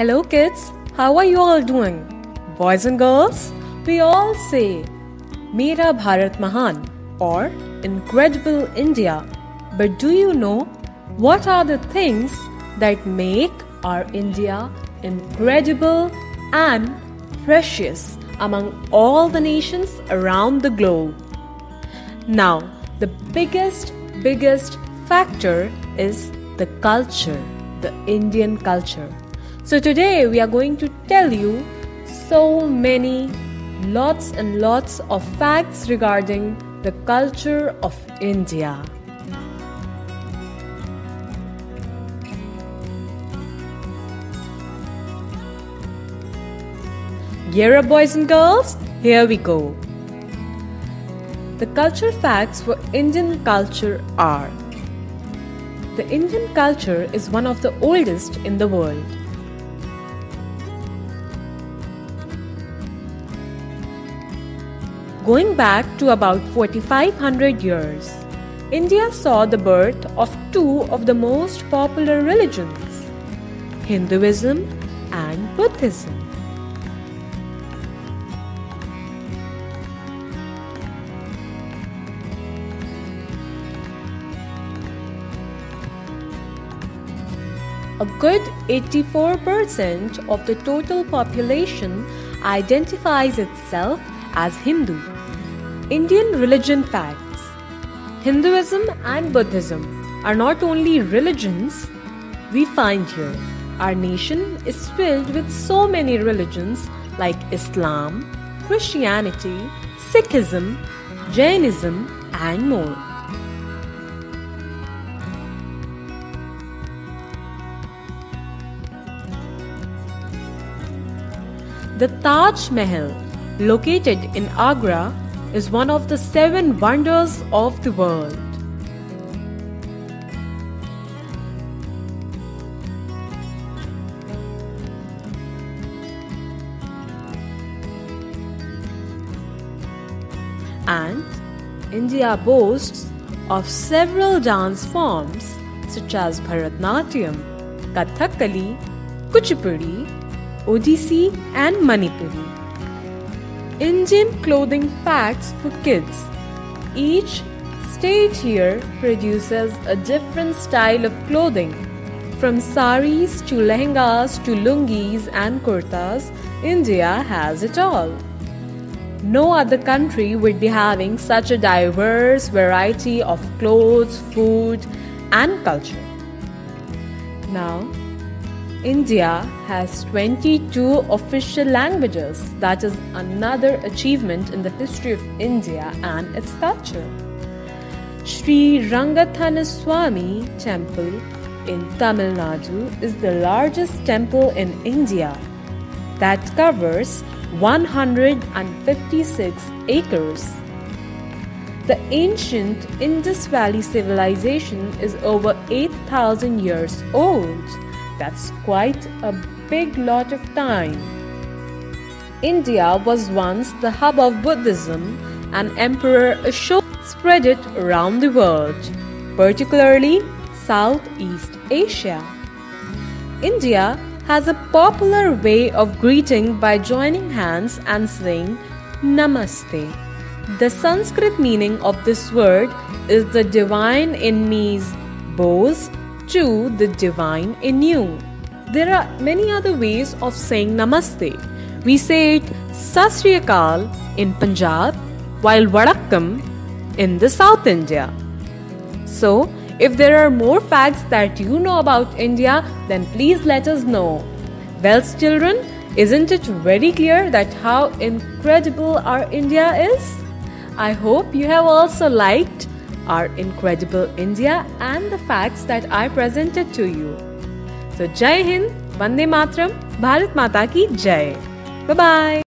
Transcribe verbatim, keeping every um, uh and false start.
Hello kids, how are you all doing? Boys and girls, we all say Mera Bharat Mahan or Incredible India. But do you know what are the things that make our India incredible and precious among all the nations around the globe? Now, the biggest, biggest factor is the culture, the Indian culture. So today we are going to tell you so many, lots and lots of facts regarding the culture of India. Gear up boys and girls, here we go. The culture facts for Indian culture are: the Indian culture is one of the oldest in the world. Going back to about forty-five hundred years, India saw the birth of two of the most popular religions, Hinduism and Buddhism. A good eighty-four percent of the total population identifies itself as Hindu. Indian religion facts. Hinduism and Buddhism are not only religions we find here. Our nation is filled with so many religions like Islam, Christianity, Sikhism, Jainism, and more. The Taj Mahal, located in Agra, is one of the seven wonders of the world. And India boasts of several dance forms such as Bharatnatyam, Kathakali, Kuchipudi, Odissi and Manipuri. Indian clothing facts for kids. Each state here produces a different style of clothing. From saris to lehengas to lungis and kurtas, India has it all. No other country would be having such a diverse variety of clothes, food and culture. Now, India has twenty-two official languages. That is another achievement in the history of India and its culture. Sri Ranganathaswamy temple in Tamil Nadu is the largest temple in India that covers one hundred fifty-six acres. The ancient Indus Valley civilization is over eight thousand years old. That's quite a big lot of time. India was once the hub of Buddhism, and Emperor Ashoka spread it around the world, particularly Southeast Asia. India has a popular way of greeting by joining hands and saying Namaste. The Sanskrit meaning of this word is the divine in me's bows to the divine in you. There are many other ways of saying Namaste. We say it Sasriakaal in Punjab, while Vadakkam in the South India. So, if there are more facts that you know about India, then please let us know. Well, children, isn't it very clear that how incredible our India is? I hope you have also liked our Incredible India and the facts that I presented to you. So Jai Hind, Vande Matram, Bharat Mata ki Jai. Bye-bye.